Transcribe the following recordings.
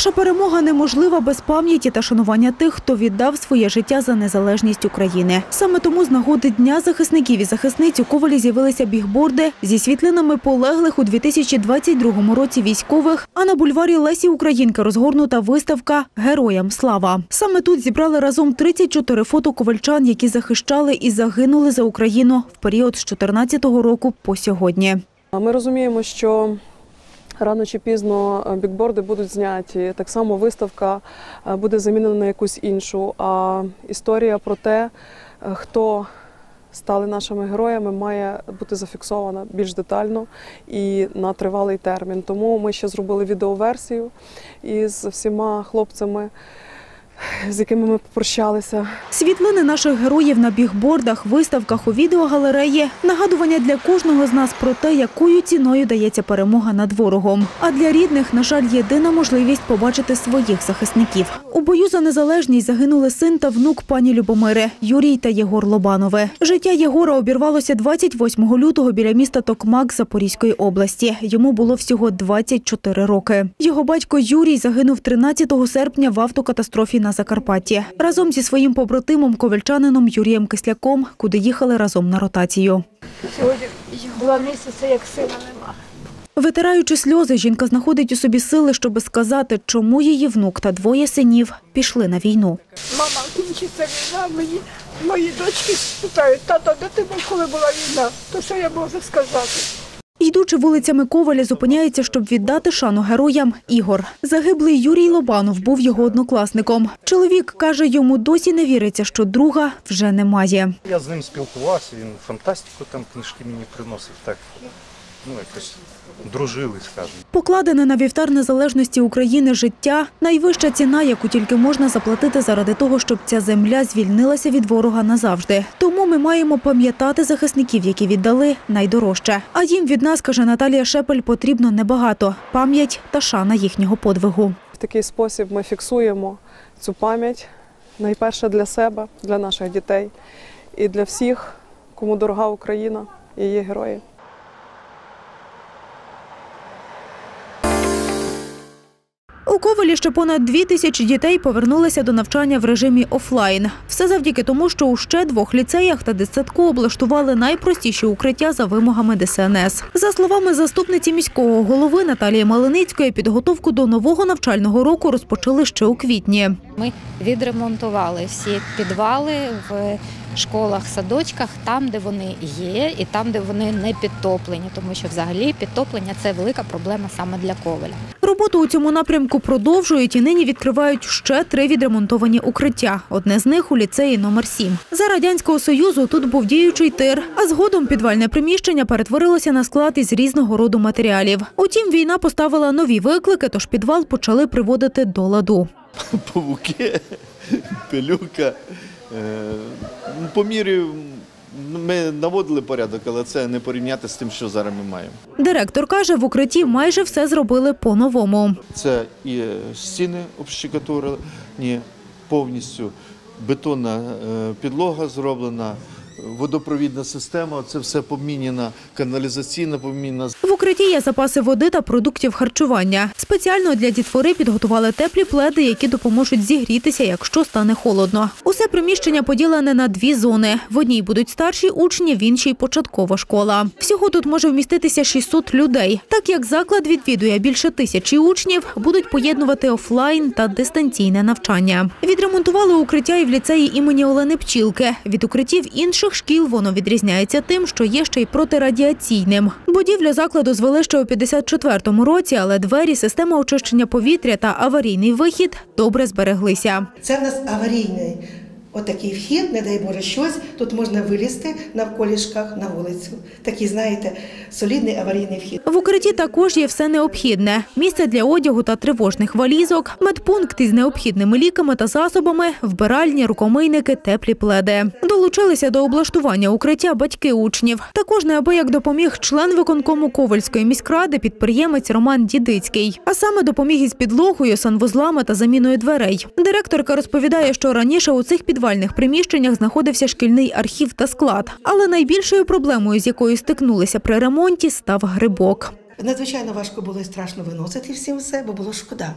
Наша перемога неможлива без пам'яті та шанування тих, хто віддав своє життя за незалежність України. Саме тому з нагоди Дня захисників і захисниць у Ковалі з'явилися бігборди зі світлинами полеглих у 2022 році військових, а на бульварі Лесі Українки розгорнута виставка «Героям слава». Саме тут зібрали разом 34 фото ковальчан, які захищали і загинули за Україну в період з 2014 року по сьогодні. Ми розуміємо, що рано чи пізно бікборди будуть зняті, так само виставка буде замінена на якусь іншу, а історія про те, хто стали нашими героями, має бути зафіксована більш детально і на тривалий термін. Тому ми ще зробили відеоверсію із всіма хлопцями, з якими ми попрощалися. Світлини наших героїв на бігбордах, виставках, у відеогалереї – нагадування для кожного з нас про те, якою ціною дається перемога над ворогом. А для рідних, на жаль, єдина можливість побачити своїх захисників. У бою за незалежність загинули син та внук пані Любомири – Юрій та Єгор Лобанови. Життя Єгора обірвалося 28 лютого біля міста Токмак Запорізької області. Йому було всього 24 роки. Його батько Юрій загинув 13 серпня в автокатастрофі на Закарпатті. Разом зі своїм побратимом, ковальчанином Юрієм Кисляком, куди їхали разом на ротацію. Сьогодні 2 місяці, як сина нема. Витираючи сльози, жінка знаходить у собі сили, щоби сказати, чому її внук та 2 синів пішли на війну. Мама, кінчиться війна, мої дочки питають, тато, де ти був, коли була війна? То що я можу сказати? Йдучи вулицями Коваля, зупиняється, щоб віддати шану героям, Ігор. Загиблий Юрій Лобанов був його однокласником. Чоловік каже, йому досі не віриться, що друга вже немає. Я з ним спілкувався, він фантастику там книжки мені приносив, так, ну якось дружили, скажімо. Покладене на вівтар незалежності України життя – найвища ціна, яку тільки можна заплатити заради того, щоб ця земля звільнилася від ворога назавжди. Тому ми маємо пам'ятати захисників, які віддали найдорожче. А їм від нас, каже Наталія Шепель, потрібно небагато – пам'ять та шана їхнього подвигу. В такий спосіб ми фіксуємо цю пам'ять, найперше для себе, для наших дітей і для всіх, кому дорога Україна і її герої. У Ковалі ще понад 2000 дітей повернулися до навчання в режимі офлайн. Все завдяки тому, що у ще 2 ліцеях та дитсадку облаштували найпростіші укриття за вимогами ДСНС. За словами заступниці міського голови Наталії Малиницької, підготовку до нового навчального року розпочали ще у квітні. Ми відремонтували всі підвали в школах, садочках, там, де вони є і там, де вони не підтоплені, тому що взагалі підтоплення – це велика проблема саме для Коваля. Роботу у цьому напрямку продовжують і нині відкривають ще 3 відремонтовані укриття. Одне з них у ліцеї номер 7. За Радянського Союзу тут був діючий тир, а згодом підвальне приміщення перетворилося на склад із різного роду матеріалів. Утім, війна поставила нові виклики, тож підвал почали приводити до ладу. Павуки, пилюка. По мірі ми наводили порядок, але це не порівняти з тим, що зараз ми маємо. Директор каже, в укритті майже все зробили по-новому. Це і стіни обшикатурені, повністю бетонна підлога зроблена, водопровідна система, це все поміняна, каналізаційна поміняна. В укритті є запаси води та продуктів харчування. Спеціально для дітвори підготували теплі пледи, які допоможуть зігрітися, якщо стане холодно. Усе приміщення поділене на 2 зони. В одній будуть старші учні, в іншій – початкова школа. Всього тут може вміститися 600 людей. Так як заклад відвідує більше 1000 учнів, будуть поєднувати офлайн та дистанційне навчання. Відремонтували укриття і в ліцеї імені Олени Пчілки. Від укриттів інших шкіл воно відрізняється тим, що є ще й протирадіаційним. Будівлю закладу звели ще у 54-му році, але двері, система очищення повітря та аварійний вихід добре збереглися. Це в нас аварійний отакий вхід, не дай Боже щось, тут можна вилізти навколішках на вулицю. Такий, знаєте, солідний аварійний вхід. В укритті також є все необхідне. Місце для одягу та тривожних валізок, медпункт із необхідними ліками та засобами, вбиральні, рукомийники, теплі пледи. Долучилися до облаштування укриття батьки учнів. Також неабияк допоміг член виконкому Ковальської міськради, підприємець Роман Дідицький. А саме допоміг із підлогою, санвузлами та заміною дверей. Директорка розповідає, що раніше у цих в підвальних приміщеннях знаходився шкільний архів та склад. Але найбільшою проблемою, з якою стикнулися при ремонті, став грибок. Надзвичайно важко було і страшно виносити всім все, бо було шкода.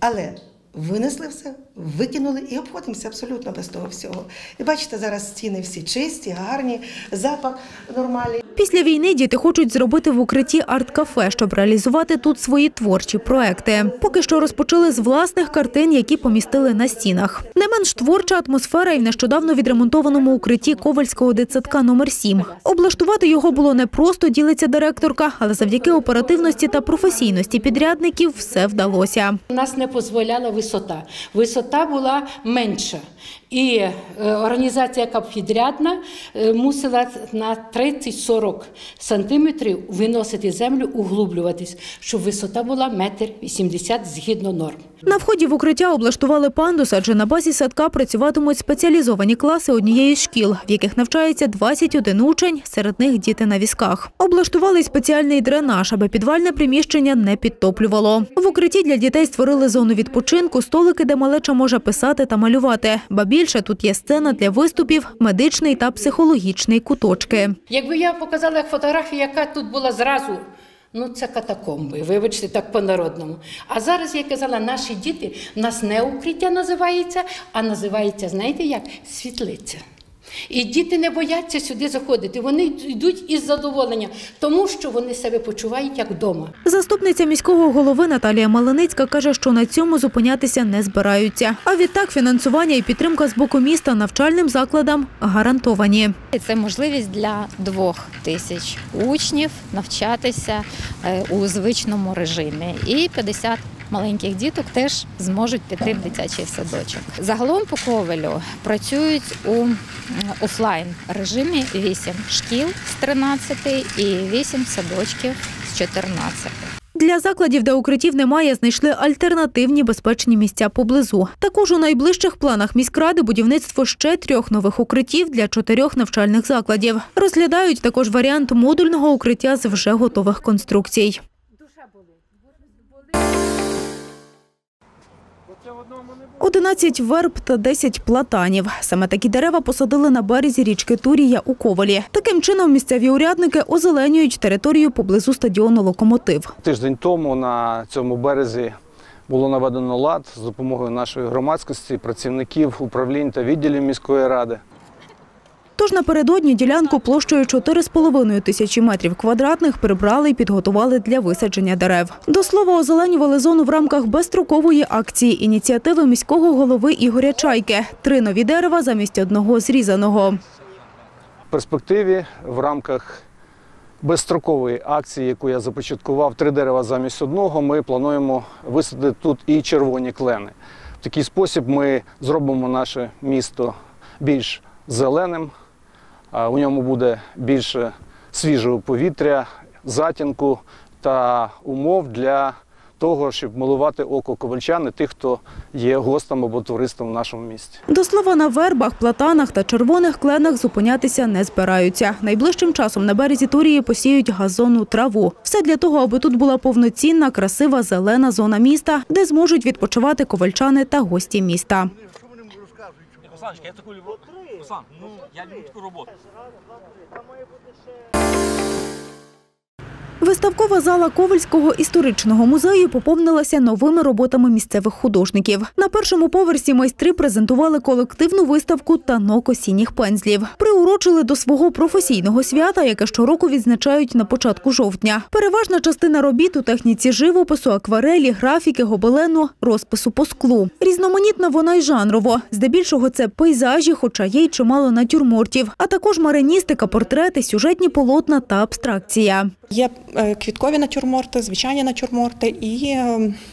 Але винесли все, викинули і обходимося абсолютно без того всього. І бачите, зараз стіни всі чисті, гарні, запах нормальний. Після війни діти хочуть зробити в укритті арт-кафе, щоб реалізувати тут свої творчі проекти. Поки що розпочали з власних картин, які помістили на стінах. Не менш творча атмосфера і в нещодавно відремонтованому укритті Ковальського дитсадка номер 7. Облаштувати його було непросто, ділиться директорка, але завдяки оперативності та професійності підрядників все вдалося. Нас не дозволяла висота. Висота була менша. І організація, яка підрядна, мусила на 30-40 сантиметрів виносити землю, углублюватись, щоб висота була 1,80 м згідно норм. На вході в укриття облаштували пандус, адже на базі садка працюватимуть спеціалізовані класи однієї з шкіл, в яких навчається 21 учень, серед них діти на візках. Облаштували спеціальний дренаж, аби підвальне приміщення не підтоплювало. В укритті для дітей створили зону відпочинку, столики, де малеча може писати та малювати. Більше тут є сцена для виступів, медичний та психологічний куточки. Якби я показала фотографію, яка тут була зразу, ну це катакомби, вибачте, так по-народному. А зараз, я казала, наші діти, у нас не укриття називається, а називається, знаєте як, світлиця. І діти не бояться сюди заходити, вони йдуть із задоволенням, тому що вони себе почувають як вдома. Заступниця міського голови Наталія Малиницька каже, що на цьому зупинятися не збираються. А відтак фінансування і підтримка з боку міста навчальним закладам гарантовані. Це можливість для 2000 учнів навчатися у звичному режимі і 50 маленьких діток теж зможуть піти в дитячий садочок. Загалом по Ковелю працюють у офлайн-режимі 8 шкіл з 13 і 8 садочків з 14. Для закладів, де укриттів немає, знайшли альтернативні безпечні місця поблизу. Також у найближчих планах міськради будівництво ще 3 нових укриттів для 4 навчальних закладів. Розглядають також варіант модульного укриття з вже готових конструкцій. Одному 11 верб та 10 платанів. Саме такі дерева посадили на березі річки Турія у Ковелі. Таким чином місцеві урядники озеленюють територію поблизу стадіону «Локомотив». Тиждень тому на цьому березі було наведено лад з допомогою нашої громадськості, працівників, управлінь та відділів міської ради. Тож напередодні ділянку площею 4,5 тисячі метрів квадратних прибрали і підготували для висадження дерев. До слова, озеленювали зону в рамках безстрокової акції ініціативи міського голови Ігоря Чайки. 3 нові дерева замість одного зрізаного. В перспективі в рамках безстрокової акції, яку я започаткував, 3 дерева замість одного, ми плануємо висадити тут і червоні клени. В такий спосіб ми зробимо наше місто більш зеленим. У ньому буде більше свіжого повітря, затінку та умов для того, щоб милувати око ковальчан і тих, хто є гостем або туристом в нашому місті. До слова, на вербах, платанах та червоних кленах зупинятися не збираються. Найближчим часом на березі Турії посіють газонну траву. Все для того, аби тут була повноцінна, красива, зелена зона міста, де зможуть відпочивати ковальчани та гості міста. Санечка, я таку люблю. Руслан, я люблю таку роботу. Виставкова зала Ковельського історичного музею поповнилася новими роботами місцевих художників. На першому поверсі майстри презентували колективну виставку «Танок осінніх пензлів». Приурочили до свого професійного свята, яке щороку відзначають на початку жовтня. Переважна частина робіт у техніці живопису, акварелі, графіки, гобелену, розпису по склу. Різноманітна вона й жанрово. Здебільшого це пейзажі, хоча є й чимало натюрмортів, а також мариністика, портрети, сюжетні полотна та абстракція. Є квіткові натюрморти, звичайні натюрморти і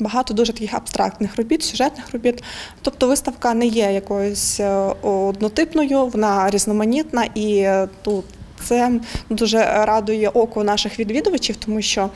багато дуже таких абстрактних робіт, сюжетних робіт. Тобто виставка не є якоюсь однотипною, вона різноманітна і тут це дуже радує око наших відвідувачів, тому що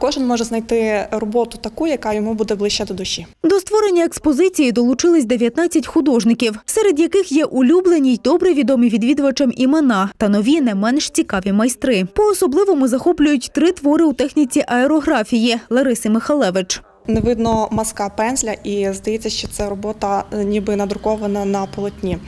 кожен може знайти роботу таку, яка йому буде ближче до душі. До створення експозиції долучились 19 художників, серед яких є улюблені й добре відомі відвідувачам імена та нові, не менш цікаві майстри. По-особливому захоплюють 3 твори у техніці аерографії Лариси Михайлевич. Не видно мазка пензля і здається, що це робота ніби надрукована на полотні.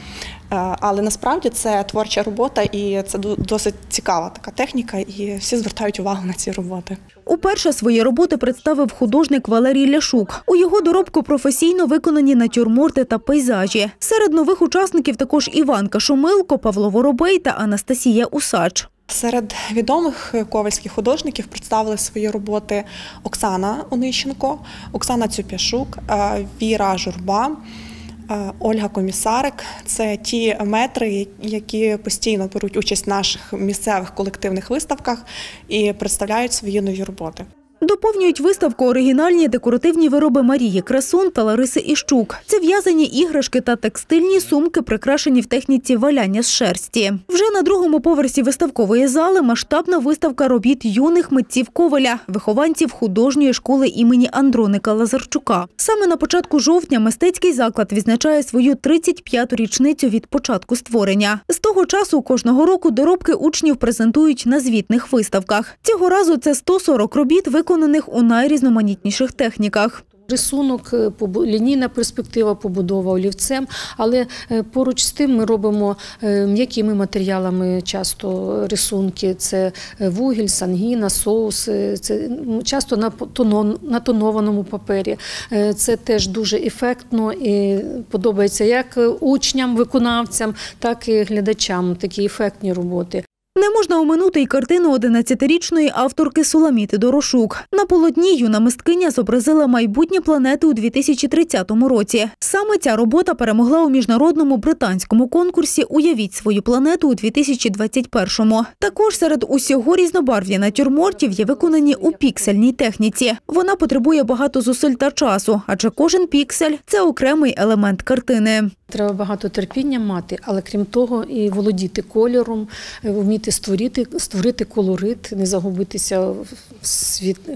Але насправді це творча робота і це досить цікава така техніка, і всі звертають увагу на ці роботи. Уперше свої роботи представив художник Валерій Ляшук. У його доробку професійно виконані натюрморти та пейзажі. Серед нових учасників також Іванка Шумилко, Павло Воробей та Анастасія Усач. Серед відомих ковальських художників представили свої роботи Оксана Онищенко, Оксана Цюпішук, Віра Журба, Ольга Комісарик. Це ті метри, які постійно беруть участь в наших місцевих колективних виставках і представляють свої нові роботи. Доповнюють виставку оригінальні декоративні вироби Марії Красун та Лариси Іщук. Це в'язані іграшки та текстильні сумки, прикрашені в техніці валяння з шерсті. Вже на другому поверсі виставкової зали масштабна виставка робіт юних митців Коваля, вихованців художньої школи імені Андроника Лазарчука. Саме на початку жовтня мистецький заклад відзначає свою 35-ту річницю від початку створення. З того часу кожного року доробки учнів презентують на звітних виставках. Цього разу це 140 робіт, виконаних у найрізноманітніших техніках. Рисунок, лінійна перспектива, побудова олівцем, але поруч з тим ми робимо м'якими матеріалами часто рисунки. Це вугіль, сангіна, соус, це часто на тонованому папері. Це теж дуже ефектно і подобається як учням, виконавцям, так і глядачам, такі ефектні роботи. Не можна оминути й картину 11-річної авторки Суламіти Дорошук. На полотні юна мисткиня зобразила майбутнє планети у 2030 році. Саме ця робота перемогла у міжнародному британському конкурсі «Уявіть свою планету» у 2021-му. Також серед усього різнобарв'я натюрмортів є виконані у піксельній техніці. Вона потребує багато зусиль та часу, адже кожен піксель – це окремий елемент картини. Треба багато терпіння мати, але крім того і володіти кольором, вміти створити колорит, не загубитися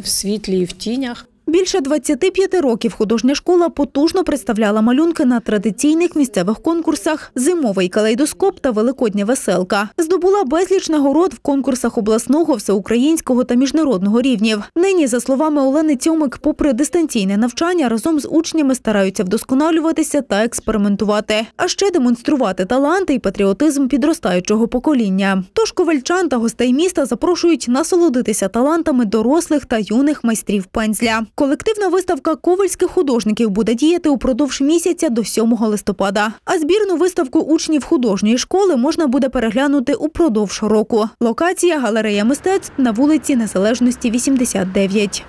в світлі і в тінях. Більше 25 років художня школа потужно представляла малюнки на традиційних місцевих конкурсах «Зимовий калейдоскоп» та «Великодня веселка». Здобула безліч нагород в конкурсах обласного, всеукраїнського та міжнародного рівнів. Нині, за словами Олени Цьомик, попри дистанційне навчання, разом з учнями стараються вдосконалюватися та експериментувати, а ще демонструвати таланти і патріотизм підростаючого покоління. Тож ковальчан та гостей міста запрошують насолодитися талантами дорослих та юних майстрів пензля. Колективна виставка ковальських художників буде діяти упродовж місяця до 7 листопада. А збірну виставку учнів художньої школи можна буде переглянути упродовж року. Локація – галерея мистецтв на вулиці Незалежності, 89.